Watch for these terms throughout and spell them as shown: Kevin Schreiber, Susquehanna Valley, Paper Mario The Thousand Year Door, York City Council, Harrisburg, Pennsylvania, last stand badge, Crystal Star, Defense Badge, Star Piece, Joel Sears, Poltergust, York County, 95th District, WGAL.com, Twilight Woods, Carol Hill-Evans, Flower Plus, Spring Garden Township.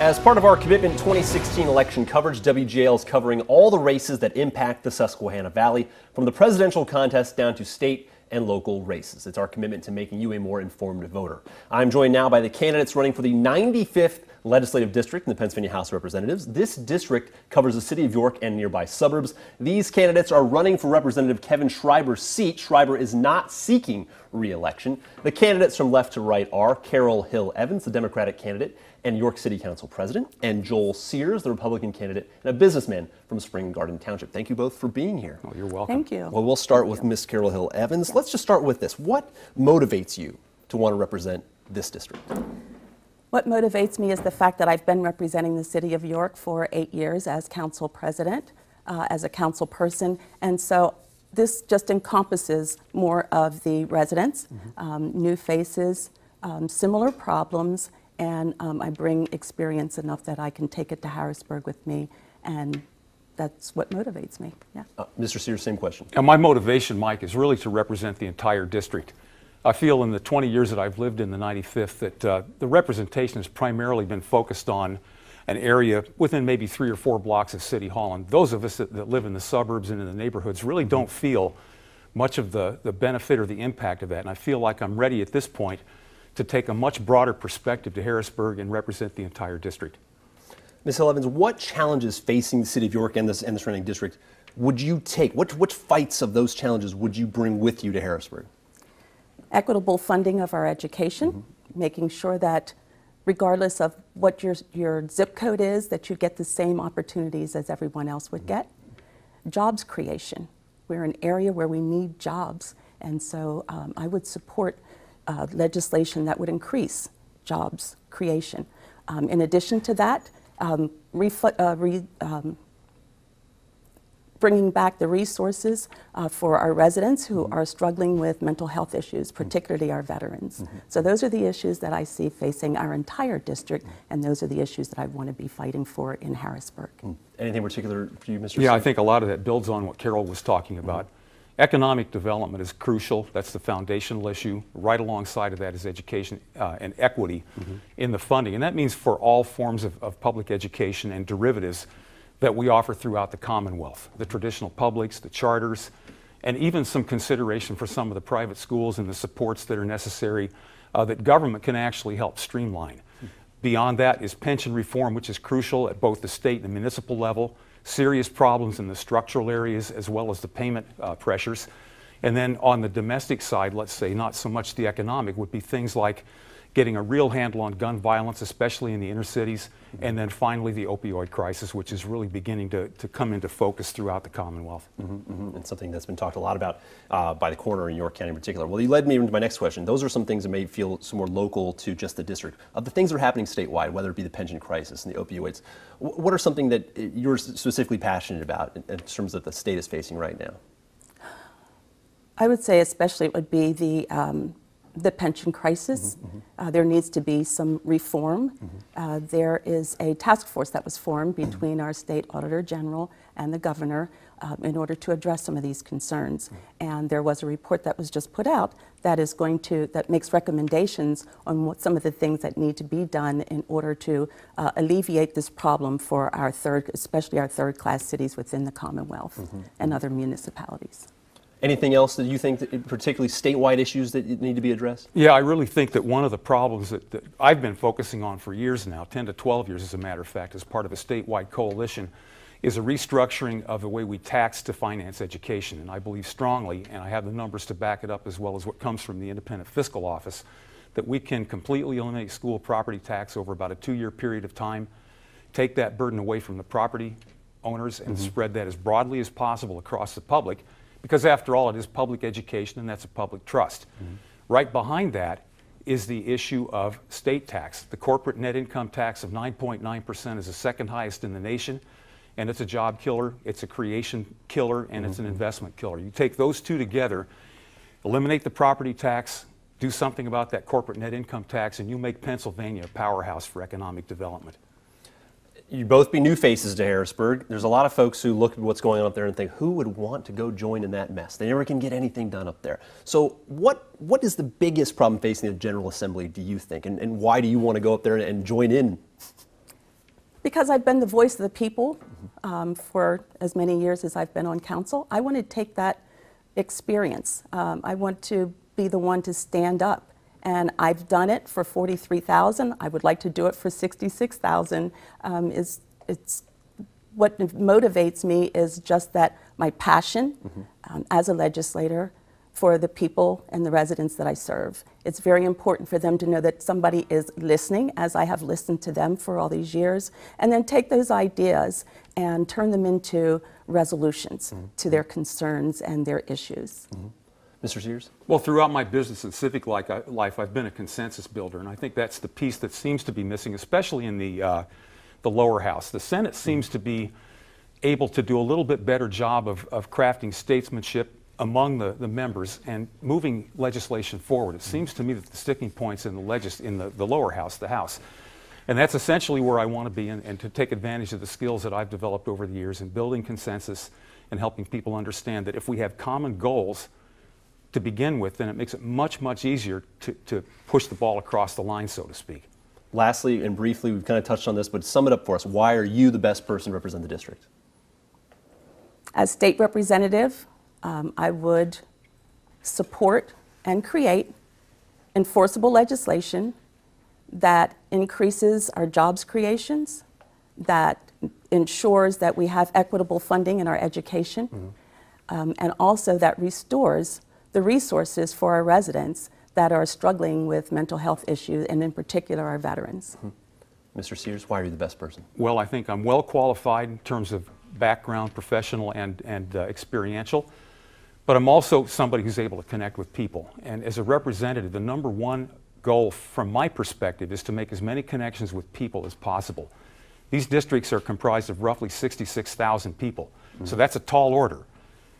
As part of our Commitment 2016 election coverage, WGAL is covering all the races that impact the Susquehanna Valley, from the presidential contest down to state and local races. It's our commitment to making you a more informed voter. I'm joined now by the candidates running for the 95th Legislative District in the Pennsylvania House of Representatives. This district covers the city of York and nearby suburbs. These candidates are running for Representative Kevin Schreiber's seat. Schreiber is not seeking re-election. The candidates from left to right are Carol Hill-Evans, the Democratic candidate and York City Council president, and Joel Sears, the Republican candidate and a businessman from Spring Garden Township. Thank you both for being here. Oh, you're welcome. Thank you. Well, we'll start with Miss Carol Hill-Evans. Yeah. Let's just start with this. What motivates you to want to represent this district? What motivates me is the fact that I've been representing the city of York for 8 years as council president, as a council person, and so this just encompasses more of the residents, new faces, similar problems, and I bring experience enough that I can take it to Harrisburg with me, and that's what motivates me. Yeah. Mr. Sears, same question. And my motivation, Mike, is really to represent the entire district. I feel in the 20 years that I've lived in the 95th that the representation has primarily been focused on an area within maybe 3 or 4 blocks of City Hall. And those of us that live in the suburbs and in the neighborhoods really don't feel much of the benefit or the impact of that. And I feel like I'm ready at this point to take a much broader perspective to Harrisburg and represent the entire district. Ms. Hill-Evans, what challenges facing the city of York and the surrounding district would you take? What fights of those challenges would you bring with you to Harrisburg? Equitable funding of our education, making sure that regardless of what your zip code is, that you get the same opportunities as everyone else would get. Jobs creation. We're an area where we need jobs, and so I would support legislation that would increase jobs creation. In addition to that, bringing back the resources for our residents who are struggling with mental health issues, particularly our veterans. So those are the issues that I see facing our entire district, and those are the issues that I want to be fighting for in Harrisburg. Anything particular for you, Mr. Sears? Yeah, I think a lot of that builds on what Carol was talking about. Economic development is crucial. That's the foundational issue. Right alongside of that is education and equity in the funding. And that means for all forms of public education and derivatives that we offer throughout the Commonwealth, the traditional publics, the charters, and even some consideration for some of the private schools and the supports that are necessary that government can actually help streamline. Beyond that is pension reform, which is crucial at both the state and municipal level, serious problems in the structural areas as well as the payment pressures. And then on the domestic side, let's say, not so much the economic, would be things like getting a real handle on gun violence, especially in the inner cities, and then finally the opioid crisis, which is really beginning to come into focus throughout the Commonwealth. And something that's been talked a lot about by the coroner in York County in particular. Well, you led me into my next question. Those are some things that may feel some more local to just the district. Of the things that are happening statewide, whether it be the pension crisis and the opioids, what are something that you're specifically passionate about in terms of the state is facing right now? I would say especially it would be the pension crisis. There needs to be some reform. There is a task force that was formed between our state auditor general and the governor in order to address some of these concerns. And there was a report that was just put out that is that makes recommendations on what some of the things that need to be done in order to alleviate this problem for our especially our third class cities within the Commonwealth and other municipalities. Anything else that you think, that particularly statewide issues that need to be addressed? Yeah, I really think that one of the problems that I've been focusing on for years now, 10 to 12 years as a matter of fact, as part of a statewide coalition, is a restructuring of the way we tax to finance education. And I believe strongly, and I have the numbers to back it up as well as what comes from the Independent Fiscal Office, that we can completely eliminate school property tax over about a 2-year period of time, take that burden away from the property owners and spread that as broadly as possible across the public. Because after all, it is public education and that's a public trust. Right behind that is the issue of state tax. The corporate net income tax of 9.9% is the second highest in the nation, and it's a job killer, it's a creation killer, and it's an investment killer. You take those two together, eliminate the property tax, do something about that corporate net income tax, and you make Pennsylvania a powerhouse for economic development. You both be new faces to Harrisburg. There's a lot of folks who look at what's going on up there and think, who would want to go join in that mess? They never can get anything done up there. So what is the biggest problem facing the General Assembly, do you think? And why do you want to go up there and join in? Because I've been the voice of the people for as many years as I've been on council, I want to take that experience. I want to be the one to stand up, and I've done it for 43,000. I would like to do it for 66,000. It's what motivates me is just that my passion as a legislator for the people and the residents that I serve. It's very important for them to know that somebody is listening, as I have listened to them for all these years, and then take those ideas and turn them into resolutions to their concerns and their issues. Mr. Sears? Well, throughout my business and civic life, I've been a consensus builder, and I think that's the piece that seems to be missing, especially in the lower house. The Senate seems to be able to do a little bit better job of crafting statesmanship among the members and moving legislation forward. It seems to me that the sticking point's in the lower house, the House. And that's essentially where I want to be, and to take advantage of the skills that I've developed over the years in building consensus and helping people understand that if we have common goals to begin with, then it makes it much, much easier to push the ball across the line, so to speak. Lastly and briefly, we've kind of touched on this, but sum it up for us. Why are you the best person to represent the district? As state representative, I would support and create enforceable legislation that increases our jobs creations, that ensures that we have equitable funding in our education, and also that restores the resources for our residents that are struggling with mental health issues, and in particular our veterans. Mr. Sears, why are you the best person? Well, I think I'm well qualified in terms of background, professional and experiential. But I'm also somebody who's able to connect with people. And as a representative, the number one goal from my perspective is to make as many connections with people as possible. These districts are comprised of roughly 66,000 people. So that's a tall order.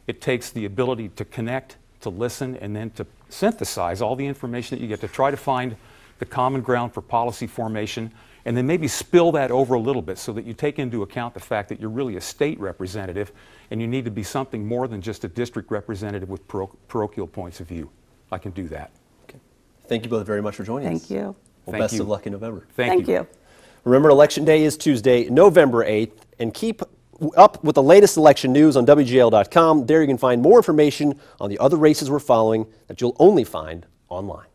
It takes the ability to connect, to listen, and then to synthesize all the information that you get to try to find the common ground for policy formation, and then maybe spill that over a little bit so that you take into account the fact that you're really a state representative and you need to be something more than just a district representative with parochial points of view. I can do that. Okay. Thank you both very much for joining us. Thank you. Well, best of luck in November. Thank you. Remember, Election Day is Tuesday, November 8th, and keep up with the latest election news on WGAL.com. There you can find more information on the other races we're following that you'll only find online.